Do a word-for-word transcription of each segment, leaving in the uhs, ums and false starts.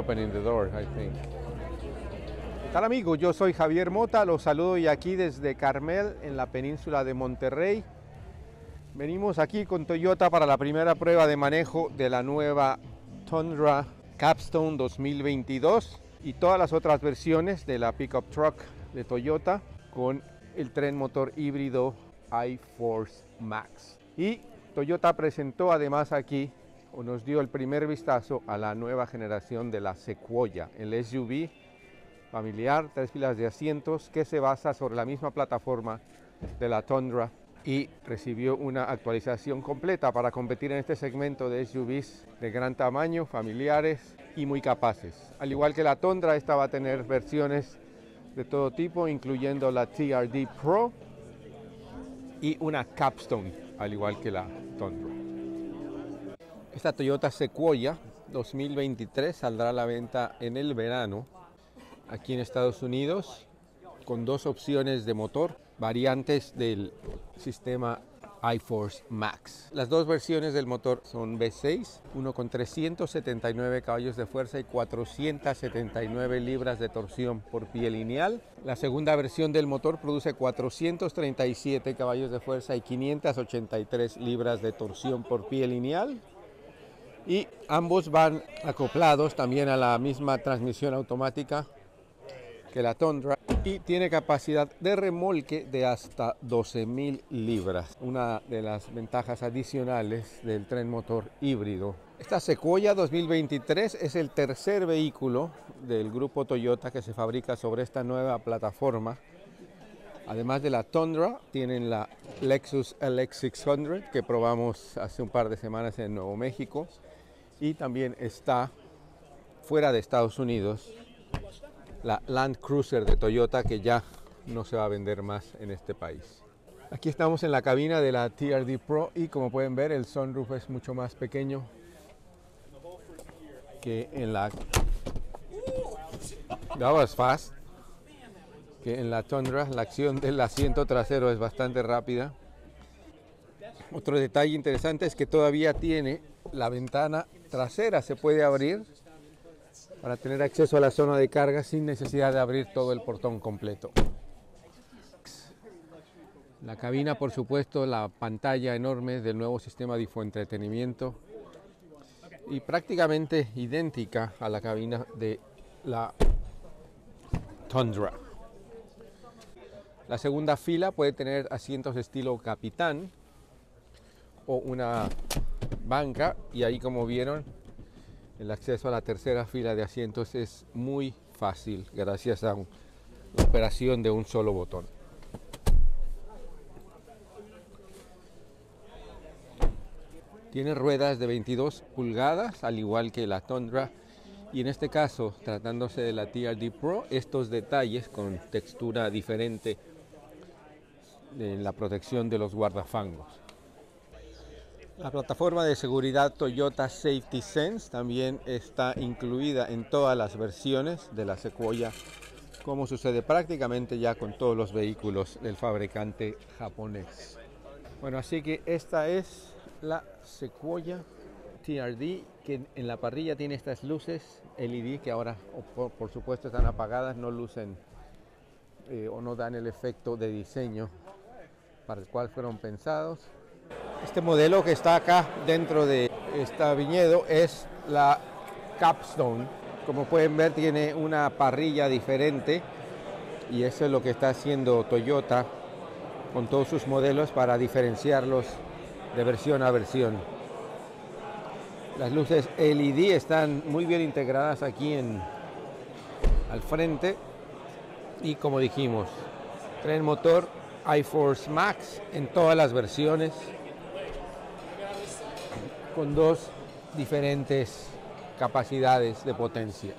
opening the door, I think. ¿Qué tal, amigos? Yo soy Javier Mota, los saludo y aquí desde Carmel, en la península de Monterrey. Venimos aquí con Toyota para la primera prueba de manejo de la nueva Tundra Capstone dos mil veintidós y todas las otras versiones de la pickup truck de Toyota con el tren motor híbrido i-Force Max. Y Toyota presentó además aquí, o nos dio el primer vistazo a la nueva generación de la Sequoia, el S U V familiar, tres filas de asientos, que se basa sobre la misma plataforma de la Tundra y recibió una actualización completa para competir en este segmento de S U Vs de gran tamaño, familiares y muy capaces. Al igual que la Tundra, esta va a tener versiones de todo tipo, incluyendo la T R D Pro y una Capstone, al igual que la Tundra. Esta Toyota Sequoia dos mil veintitrés saldrá a la venta en el verano aquí en Estados Unidos, con dos opciones de motor, variantes del sistema i-Force Max. Las dos versiones del motor son V seis, uno con trescientos setenta y nueve caballos de fuerza y cuatrocientas setenta y nueve libras de torsión por pie lineal. La segunda versión del motor produce cuatrocientos treinta y siete caballos de fuerza y quinientas ochenta y tres libras de torsión por pie lineal. Y ambos van acoplados también a la misma transmisión automática que la Tundra y tiene capacidad de remolque de hasta doce mil libras, una de las ventajas adicionales del tren motor híbrido. Esta Sequoia dos mil veintitrés es el tercer vehículo del grupo Toyota que se fabrica sobre esta nueva plataforma. Además de la Tundra, tienen la Lexus L X seiscientos que probamos hace un par de semanas en Nuevo México, y también está fuera de Estados Unidos la Land Cruiser de Toyota, que ya no se va a vender más en este país. Aquí estamos en la cabina de la T R D Pro y, como pueden ver, el sunroof es mucho más pequeño que en la... That was fast. Que en la Tundra. La acción del asiento trasero es bastante rápida. Otro detalle interesante es que todavía tiene la ventana trasera, se puede abrir para tener acceso a la zona de carga sin necesidad de abrir todo el portón completo. La cabina, por supuesto, la pantalla enorme del nuevo sistema de infoentretenimiento y prácticamente idéntica a la cabina de la Tundra. La segunda fila puede tener asientos estilo capitán o una banca, y ahí, como vieron, el acceso a la tercera fila de asientos es muy fácil gracias a una operación de un solo botón. Tiene ruedas de veintidós pulgadas, al igual que la Tundra, y en este caso, tratándose de la T R D Pro, estos detalles con textura diferente en la protección de los guardafangos. La plataforma de seguridad Toyota Safety Sense también está incluida en todas las versiones de la Sequoia, como sucede prácticamente ya con todos los vehículos del fabricante japonés. Bueno, así que esta es la Sequoia T R D, que en la parrilla tiene estas luces L E D que ahora, por, por supuesto, están apagadas, no lucen Eh, o no dan el efecto de diseño para el cual fueron pensados. Este modelo que está acá dentro de este viñedo es la Capstone. Como pueden ver, tiene una parrilla diferente, y eso es lo que está haciendo Toyota con todos sus modelos para diferenciarlos de versión a versión. Las luces L E D están muy bien integradas aquí en, al frente. Y como dijimos, tren motor i-Force Max en todas las versiones, con dos diferentes capacidades de potencia.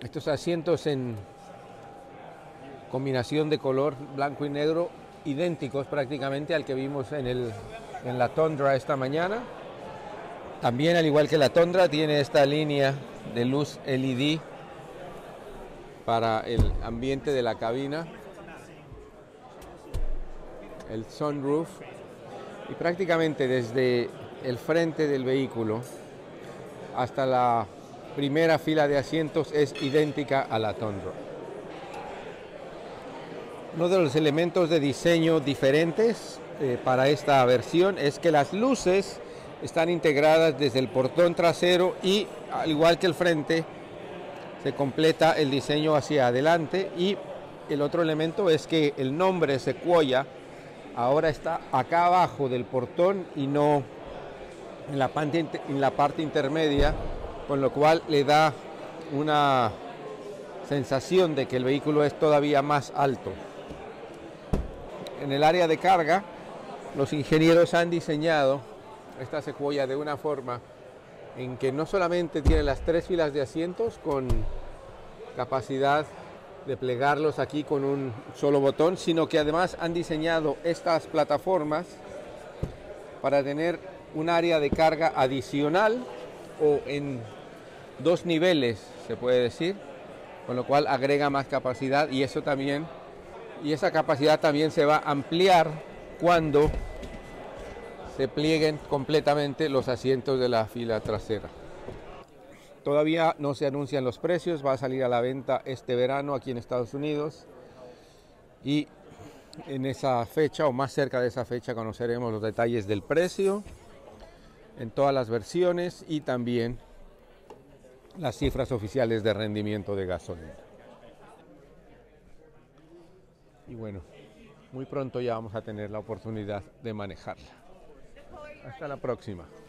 Estos asientos en combinación de color blanco y negro, idénticos prácticamente al que vimos en, el, en la Tundra esta mañana. También, al igual que la Tundra, tiene esta línea de luz L E D para el ambiente de la cabina, el sunroof, y prácticamente desde el frente del vehículo hasta la primera fila de asientos es idéntica a la Tundra. Uno de los elementos de diseño diferentes eh, para esta versión es que las luces están integradas desde el portón trasero y, al igual que el frente, se completa el diseño hacia adelante. Y el otro elemento es que el nombre Sequoia ahora está acá abajo del portón y no en la parte, en la parte intermedia, con lo cual le da una sensación de que el vehículo es todavía más alto. En el área de carga, los ingenieros han diseñado esta Sequoia de una forma en que no solamente tiene las tres filas de asientos con capacidad de plegarlos aquí con un solo botón, sino que además han diseñado estas plataformas para tener un área de carga adicional o en dos niveles, se puede decir, con lo cual agrega más capacidad, y eso también Y esa capacidad también se va a ampliar cuando se plieguen completamente los asientos de la fila trasera. Todavía no se anuncian los precios, va a salir a la venta este verano aquí en Estados Unidos. Y en esa fecha o más cerca de esa fecha conoceremos los detalles del precio en todas las versiones y también las cifras oficiales de rendimiento de gasolina. Y bueno, muy pronto ya vamos a tener la oportunidad de manejarla. Hasta la próxima.